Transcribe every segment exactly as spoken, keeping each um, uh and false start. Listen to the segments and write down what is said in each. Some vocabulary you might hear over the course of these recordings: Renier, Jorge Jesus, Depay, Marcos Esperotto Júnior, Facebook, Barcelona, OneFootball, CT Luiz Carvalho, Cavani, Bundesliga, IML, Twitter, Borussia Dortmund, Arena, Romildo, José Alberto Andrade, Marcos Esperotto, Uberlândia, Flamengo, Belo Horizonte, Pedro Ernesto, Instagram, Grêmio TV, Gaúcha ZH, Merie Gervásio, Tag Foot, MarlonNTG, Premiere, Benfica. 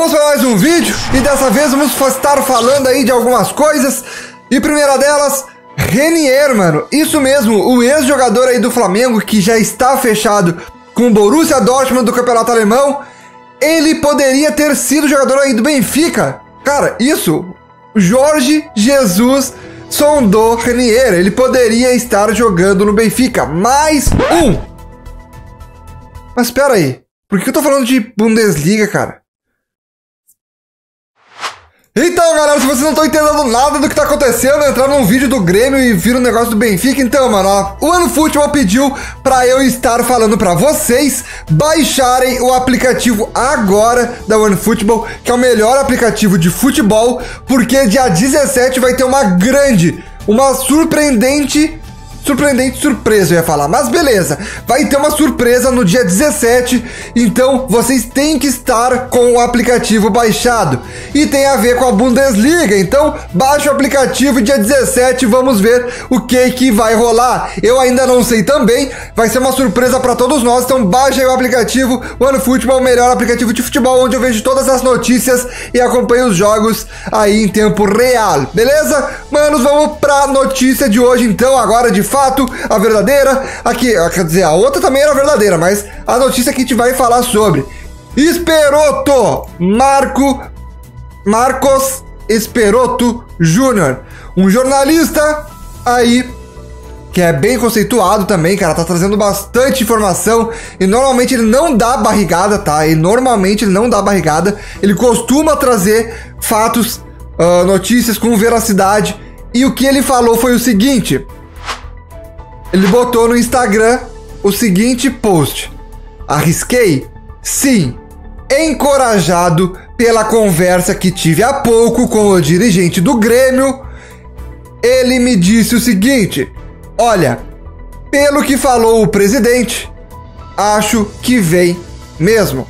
Vamos para mais um vídeo e dessa vez vamos estar falando aí de algumas coisas. E primeira delas, Renier, mano. Isso mesmo, o ex-jogador aí do Flamengo que já está fechado com o Borussia Dortmund do Campeonato Alemão. Ele poderia ter sido jogador aí do Benfica. Cara, isso, Jorge Jesus sondou Renier. Ele poderia estar jogando no Benfica. Mais um. Mas espera aí. Por que eu tô falando de Bundesliga, cara? Então, galera, se vocês não estão entendendo nada do que tá acontecendo, entraram num vídeo do Grêmio e viram um negócio do Benfica, então, mano, ó, o OneFootball pediu pra eu estar falando pra vocês baixarem o aplicativo agora da OneFootball, que é o melhor aplicativo de futebol, porque dia dezessete vai ter uma grande, uma surpreendente... Surpreendente surpresa, eu ia falar, mas beleza, vai ter uma surpresa no dia dezessete, então vocês têm que estar com o aplicativo baixado, e tem a ver com a Bundesliga, então baixa o aplicativo dia dezessete, vamos ver o que que vai rolar, eu ainda não sei também, vai ser uma surpresa para todos nós, então baixa aí o aplicativo, o OneFootball é o melhor aplicativo de futebol, onde eu vejo todas as notícias e acompanho os jogos aí em tempo real, beleza? Manos, vamos pra notícia de hoje então, agora de fato, a verdadeira, aqui, quer dizer, a outra também era verdadeira, mas a notícia que a gente vai falar sobre Esperotto, Marco, Marcos Esperotto Júnior, um jornalista aí, que é bem conceituado também, cara, tá trazendo bastante informação, e normalmente ele não dá barrigada, tá, e normalmente ele não dá barrigada, ele costuma trazer fatos, uh, notícias com veracidade, e o que ele falou foi o seguinte... Ele botou no Instagram o seguinte post. Arrisquei? Sim. Encorajado pela conversa que tive há pouco com o dirigente do Grêmio, ele me disse o seguinte. Olha, pelo que falou o presidente, acho que vem mesmo.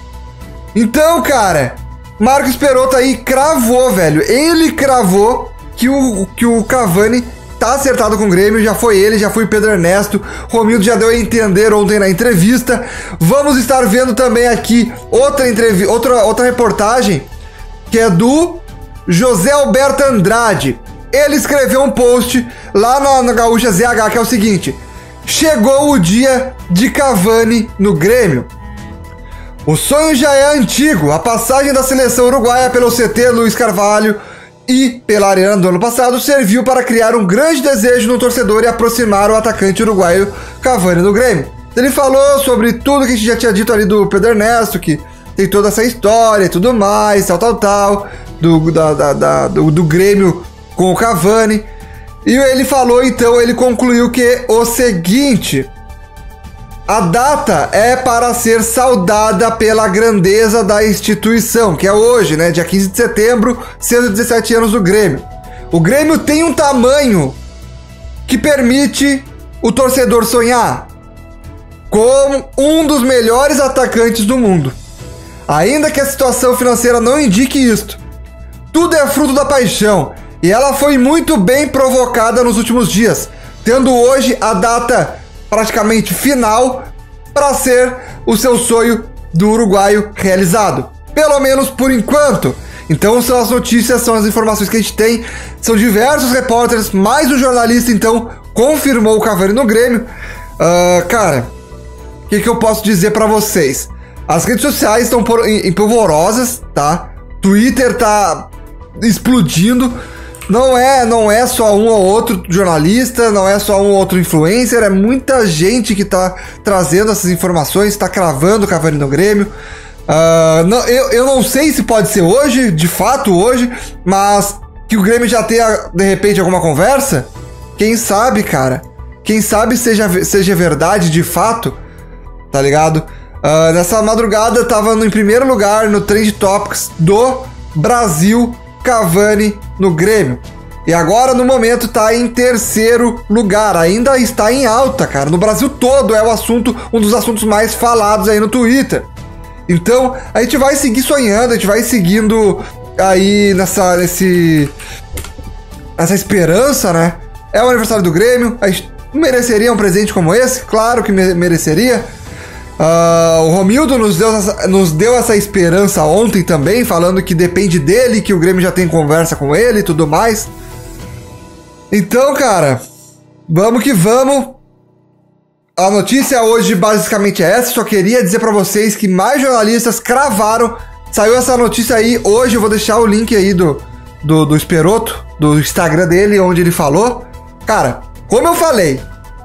Então, cara, Marcos Esperotto aí cravou, velho. Ele cravou que o, que o Cavani... tá acertado com o Grêmio, já foi ele, já foi o Pedro Ernesto, Romildo já deu a entender ontem na entrevista, vamos estar vendo também aqui outra, entrev outra, outra reportagem, que é do José Alberto Andrade, ele escreveu um post lá na, na Gaúcha Z H, que é o seguinte, chegou o dia de Cavani no Grêmio, o sonho já é antigo, a passagem da seleção uruguaia pelo C T Luiz Carvalho, e pela Arena do ano passado, serviu para criar um grande desejo no torcedor e aproximar o atacante uruguaio Cavani do Grêmio. Ele falou sobre tudo que a gente já tinha dito ali do Pedro Ernesto, que tem toda essa história e tudo mais, tal, tal, tal, do, da, da, da, do, do Grêmio com o Cavani. E ele falou, então, ele concluiu que o seguinte... A data é para ser saudada pela grandeza da instituição, que é hoje, né? Dia quinze de setembro, cento e dezessete anos do Grêmio. O Grêmio tem um tamanho que permite o torcedor sonhar como um dos melhores atacantes do mundo. Ainda que a situação financeira não indique isto, tudo é fruto da paixão e ela foi muito bem provocada nos últimos dias, tendo hoje a data... praticamente final para ser o seu sonho do uruguaio realizado, pelo menos por enquanto. Então são as notícias, são as informações que a gente tem, são diversos repórteres, mais um jornalista então confirmou o Cavani no Grêmio. Uh, cara, o que, que eu posso dizer para vocês? As redes sociais estão empolvorosas, tá? Twitter tá explodindo. Não é, não é só um ou outro jornalista, não é só um ou outro influencer, é muita gente que tá trazendo essas informações, tá cravando o Cavani no Grêmio. Uh, não, eu, eu não sei se pode ser hoje, de fato hoje, mas que o Grêmio já tenha, de repente, alguma conversa, quem sabe, cara, quem sabe seja, seja verdade de fato, tá ligado? Uh, nessa madrugada tava no, em primeiro lugar no Trend Topics do Brasil, Cavani no Grêmio. E agora, no momento, tá em terceiro lugar. Ainda está em alta, cara. No Brasil todo é o assunto, um dos assuntos mais falados aí no Twitter. Então, a gente vai seguir sonhando, a gente vai seguindo aí nessa, nesse, nessa esperança, né? É o aniversário do Grêmio. A gente mereceria um presente como esse? Claro que mereceria. Uh, o Romildo nos deu, essa, nos deu essa esperança ontem também, falando que depende dele, que o Grêmio já tem conversa com ele e tudo mais. Então, cara, vamos que vamos. A notícia hoje basicamente é essa. Só queria dizer pra vocês que mais jornalistas cravaram. Saiu essa notícia aí hoje, eu vou deixar o link aí do, do, do Esperotto, do Instagram dele, onde ele falou. Cara, como eu falei,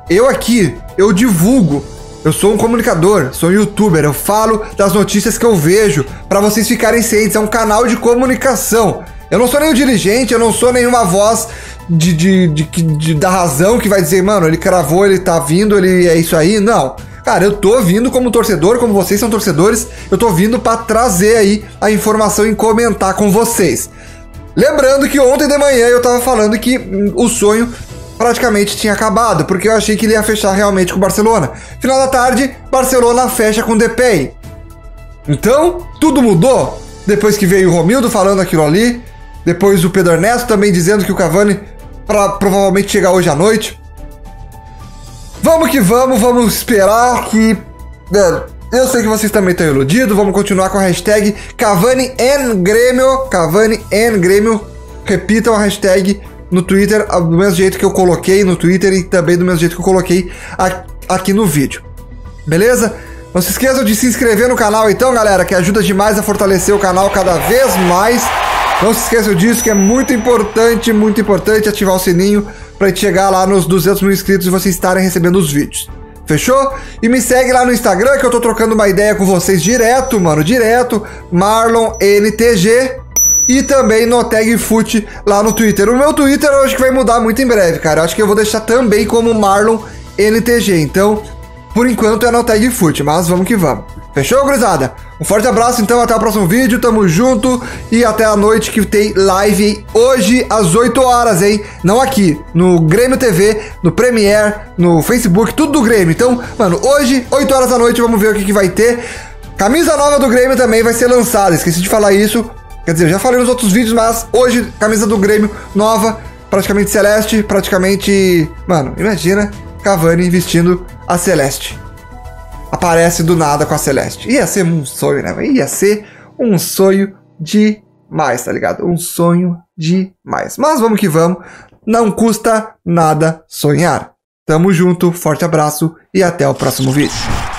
eu aqui, eu divulgo. Eu sou um comunicador, sou um youtuber, eu falo das notícias que eu vejo pra vocês ficarem cientes, é um canal de comunicação. Eu não sou nenhum dirigente, eu não sou nenhuma voz de, de, de, de, de, da razão que vai dizer, mano, ele cravou, ele tá vindo, ele é isso aí, não. Cara, eu tô vindo como torcedor, como vocês são torcedores, eu tô vindo pra trazer aí a informação e comentar com vocês. Lembrando que ontem de manhã eu tava falando que hum, o sonho praticamente tinha acabado, porque eu achei que ele ia fechar realmente com o Barcelona. Final da tarde, Barcelona fecha com o Depay. Então, tudo mudou. Depois que veio o Romildo falando aquilo ali, depois o Pedro Ernesto também dizendo que o Cavani pra, provavelmente chegar hoje à noite. Vamos que vamos, vamos esperar que... É, eu sei que vocês também estão iludidos, vamos continuar com a hashtag Cavani and Grêmio, Cavani and Grêmio, repitam a hashtag no Twitter, do mesmo jeito que eu coloquei no Twitter e também do mesmo jeito que eu coloquei aqui no vídeo. Beleza? Não se esqueçam de se inscrever no canal então, galera, que ajuda demais a fortalecer o canal cada vez mais. Não se esqueçam disso, que é muito importante, muito importante ativar o sininho pra gente chegar lá nos duzentos mil inscritos e vocês estarem recebendo os vídeos. Fechou? E me segue lá no Instagram, que eu tô trocando uma ideia com vocês direto, mano, direto. MarlonNTG. E também no Tag Foot lá no Twitter. O meu Twitter eu acho que vai mudar muito em breve, cara. Eu acho que eu vou deixar também como MarlonNTG. Então, por enquanto é no Tag Foot, mas vamos que vamos. Fechou, gurizada? Um forte abraço, então, até o próximo vídeo. Tamo junto e até a noite que tem live hoje às oito horas, hein? Não aqui, no Grêmio T V, no Premiere, no Facebook, tudo do Grêmio. Então, mano, hoje, oito horas da noite, vamos ver o que, que vai ter. Camisa nova do Grêmio também vai ser lançada. Esqueci de falar isso. Quer dizer, eu já falei nos outros vídeos, mas hoje, camisa do Grêmio, nova, praticamente celeste, praticamente... Mano, imagina Cavani vestindo a celeste. Aparece do nada com a celeste. Ia ser um sonho, né? Ia ser um sonho demais, tá ligado? Um sonho demais. Mas vamos que vamos. Não custa nada sonhar. Tamo junto, forte abraço e até o próximo vídeo.